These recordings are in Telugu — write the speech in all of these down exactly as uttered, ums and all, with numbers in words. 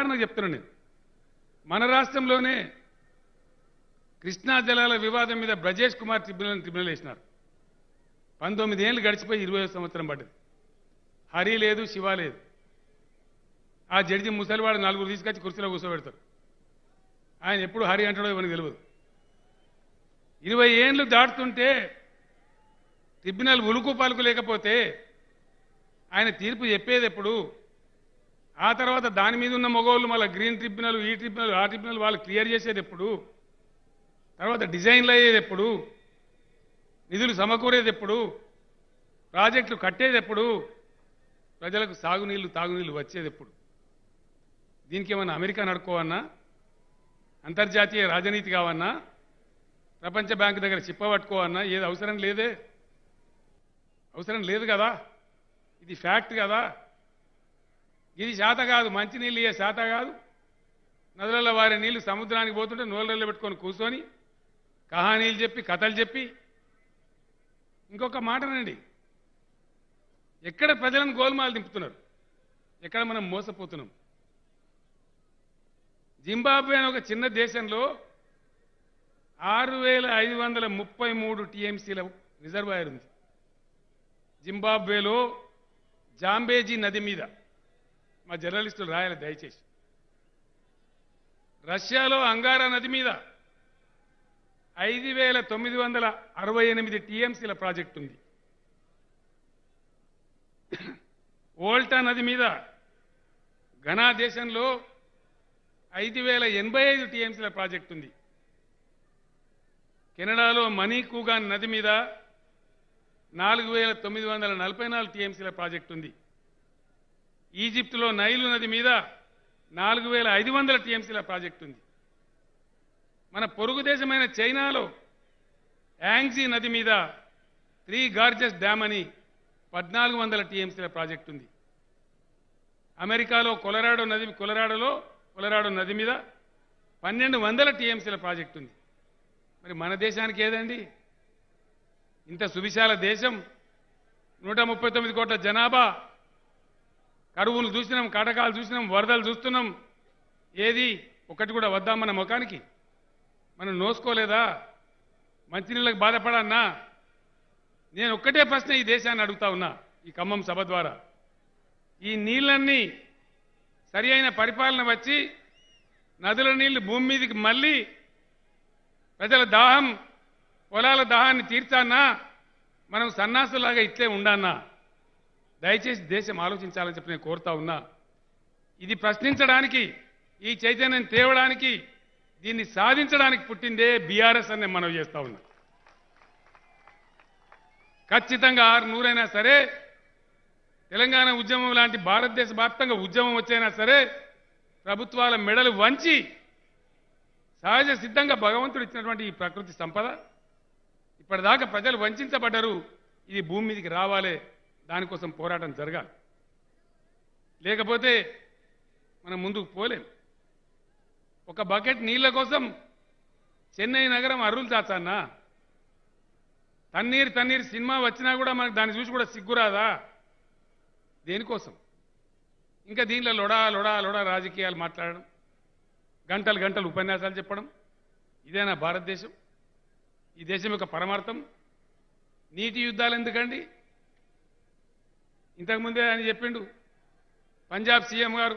ఉదాహరణ చెప్తున్నాను నేను. మన రాష్ట్రంలోనే కృష్ణా జలాల వివాదం మీద బ్రజేష్ కుమార్ ట్రిబ్యునల్ ట్రిబ్యునల్ వేసినారు. పంతొమ్మిది ఏళ్ళు గడిచిపోయి ఇరవై సంవత్సరం పడ్డది. హరి లేదు, శివ లేదు. ఆ జడ్జి ముసలివాడు, నలుగురు తీసుకొచ్చి కుర్చీలో కూర్చోబెడతారు. ఆయన ఎప్పుడు హరి అంటాడో ఇవన్నీ తెలియదు. ఇరవై ఏళ్ళు దాటుతుంటే ట్రిబ్యునల్ ఉలుకు పలుకు లేకపోతే ఆయన తీర్పు చెప్పేది ఎప్పుడు? ఆ తర్వాత దాని మీద ఉన్న మగవాళ్ళు మళ్ళీ గ్రీన్ ట్రిబ్యునల్, ఈ ట్రిబ్యునల్, ఆ ట్రిబ్యునల్ వాళ్ళు క్లియర్ చేసేది ఎప్పుడు? తర్వాత డిజైన్లు అయ్యేది ఎప్పుడు? నిధులు సమకూరేది ఎప్పుడు? ప్రాజెక్టులు కట్టేది ఎప్పుడు? ప్రజలకు సాగునీళ్ళు తాగునీళ్ళు వచ్చేది ఎప్పుడు? దీనికి ఏమన్నా అమెరికా నడుకోవన్నా, అంతర్జాతీయ రాజనీతి కావన్నా, ప్రపంచ బ్యాంకు దగ్గర చిప్పబట్టుకోవన్నా ఏది అవసరం లేదే, అవసరం లేదు కదా. ఇది ఫ్యాక్ట్ కదా. ఇది శాత కాదు, మంచినీళ్ళు ఏ శాత కాదు. నదులలో వారి నీళ్లు సముద్రానికి పోతుంటే నోళ్ళల్లో పెట్టుకొని కూర్చొని కహానీలు చెప్పి కథలు చెప్పి. ఇంకొక మాటనండి, ఎక్కడ ప్రజలను గోల్మాలు దింపుతున్నారు, ఎక్కడ మనం మోసపోతున్నాం. జింబాబ్వే అనే ఒక చిన్న దేశంలో ఆరు వేల ఐదు వందల ముప్పై మూడు టీఎంసీల రిజర్వాయర్ ఉంది. జింబాబ్వేలో జాంబేజీ నది మీద, మా జర్నలిస్టులు రాయాలి దయచేసి. రష్యాలో అంగారా నది మీద ఐదు వేల తొమ్మిది వందల అరవై ఎనిమిది టీఎంసీల ప్రాజెక్టు ఉంది. ఓల్టా నది మీద ఘనా దేశంలో ఐదు వేల ఎనభై ఐదు టీఎంసీల ప్రాజెక్టు ఉంది. కెనడాలో మణికూగాన్ నది మీద నాలుగు వేల తొమ్మిది వందల నలభై నాలుగు టీఎంసీల ప్రాజెక్టు ఉంది. ఈజిప్టులో నైలు నది మీద నాలుగు వేల ఐదు వందల టీఎంసీల ప్రాజెక్టు ఉంది. మన పొరుగు దేశమైన చైనాలో యాంగ్జీ నది మీద త్రీ గార్జెస్ డ్యామ్ అని పద్నాలుగు వందల టీఎంసీల ప్రాజెక్టు ఉంది. అమెరికాలో కొలరాడో నది కొలరాడోలో కొలరాడో నది మీద పన్నెండు వందల టీఎంసీల ప్రాజెక్టు ఉంది. మరి మన దేశానికి ఏదండి? ఇంత సువిశాల దేశం, నూట ముప్పై తొమ్మిది కోట్ల జనాభా, కరువులు చూసినాం, కాటకాలు చూసినాం, వరదలు చూస్తున్నాం. ఏది ఒకటి కూడా వద్దాం మన ముఖానికి? మనం నోసుకోలేదా? మంచినీళ్ళకి బాధపడన్నా? నేను ఒక్కటే ప్రశ్న ఈ దేశాన్ని అడుగుతా ఉన్నా ఈ ఖమ్మం సభ ద్వారా. ఈ నీళ్ళన్నీ సరి అయిన పరిపాలన వచ్చి నదుల నీళ్లు భూమి మీదకి మళ్ళీ ప్రజల దాహం, పొలాల దాహాన్ని తీర్చాన్నా మనం సన్నాసులాగా ఇట్లే ఉండన్నా? దయచేసి దేశం ఆలోచించాలని చెప్పి నేను కోరుతా ఉన్నా. ఇది ప్రశ్నించడానికి, ఈ చైతన్యం తేవడానికి, దీన్ని సాధించడానికి పుట్టిందే బీఆర్ఎస్ అని నేను మనవి చేస్తా ఉన్నా. ఖచ్చితంగా ఆరు నూరైనా సరే, తెలంగాణ ఉద్యమం లాంటి భారతదేశ వ్యాప్తంగా ఉద్యమం వచ్చైనా సరే, ప్రభుత్వాల మెడలు వంచి సహజ సిద్ధంగా భగవంతుడు ఇచ్చినటువంటి ఈ ప్రకృతి సంపద, ఇప్పటిదాకా ప్రజలు వంచబడ్డారు, ఇది భూమి మీదకి రావాలి, దానికోసం పోరాటం జరగాలి. లేకపోతే మనం ముందుకు పోలేం. ఒక బకెట్ నీళ్ల కోసం చెన్నై నగరం అరులు చాచన్నా? తన్నీరు తన్నీరు సినిమా వచ్చినా కూడా మనకు దాన్ని చూసి కూడా సిగ్గురాదా? దేనికోసం ఇంకా దీనిలో లొడా లొడా లొడా రాజకీయాలు మాట్లాడడం, గంటలు గంటలు ఉపన్యాసాలు చెప్పడం? ఇదేనా భారతదేశం? ఈ దేశం యొక్క పరమార్థం నీటి యుద్ధాలు ఎందుకండి? ఇంతకుముందే ఆయన చెప్పిండు, పంజాబ్ సీఎం గారు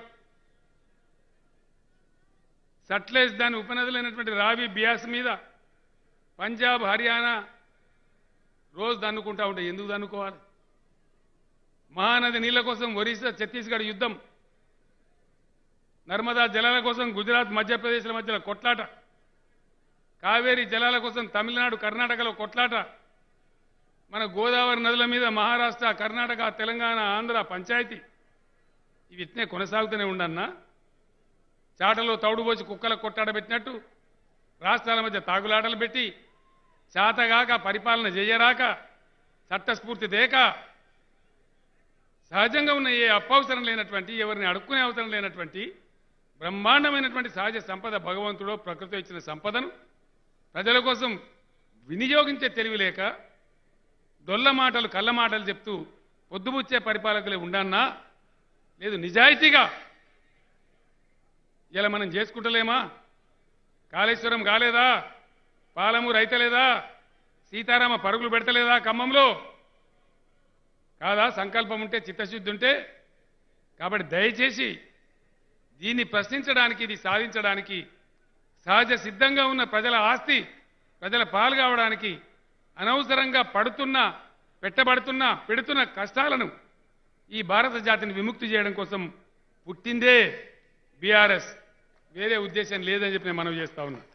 సట్లేజ్ దాని ఉపనదులైనటువంటి రావి బియాస్ మీద పంజాబ్, హర్యానా రోజు దన్నుకుంటా ఉంటే ఎందుకు దన్నుకోవాలి? మహానది నీళ్ల కోసం ఒరిస్సా, ఛత్తీస్గఢ్ యుద్ధం, నర్మదా జలాల కోసం గుజరాత్, మధ్యప్రదేశ్ల మధ్యలో కొట్లాట, కావేరీ జలాల కోసం తమిళనాడు, కర్ణాటకలో కొట్లాట, మన గోదావరి నదుల మీద మహారాష్ట్ర, కర్ణాటక, తెలంగాణ, ఆంధ్ర పంచాయతీ. ఇవి ఇట్నే కొనసాగుతూనే ఉండన్నా? చాటలో తౌడుబోచి కుక్కల కొట్టాడబెట్టినట్టు రాష్ట్రాల మధ్య తాగులాటలు పెట్టి, చేతగాక, పరిపాలన చేయరాక, చట్టస్ఫూర్తి దేక, సహజంగా ఉన్న ఏ అపవసరం లేనటువంటి, ఎవరిని అడుక్కునే అవసరం లేనటువంటి బ్రహ్మాండమైనటువంటి సహజ సంపద, భగవంతుడో ప్రకృతి ఇచ్చిన సంపదను ప్రజల కోసం వినియోగించే తెలివి లేక, దొల్ల మాటలు, కళ్ళ మాటలు చెప్తూ పొద్దుబుచ్చే పరిపాలకులే ఉండన్నా? లేదు, నిజాయితీగా ఇలా మనం చేసుకుంటలేమా? కాళేశ్వరం కాలేదా? పాలమూరు అయితలేదా? సీతారామ పరుగులు పెడతలేదా ఖమ్మంలో? కాదా? సంకల్పం ఉంటే, చిత్తశుద్ధి ఉంటే. కాబట్టి దయచేసి దీన్ని ప్రశ్నించడానికి, ఇది సాధించడానికి, సహజ సిద్ధంగా ఉన్న ప్రజల ఆస్తి ప్రజల పాలు కావడానికి అనవసరంగా పడుతున్న పెట్టబడుతున్న పెడుతున్న కష్టాలను ఈ భారత జాతిని విముక్తి చేయడం కోసం పుట్టిందే బీఆర్ఎస్, వేరే ఉద్దేశం లేదని చెప్పి నేను మనవి చేస్తా ఉన్నా.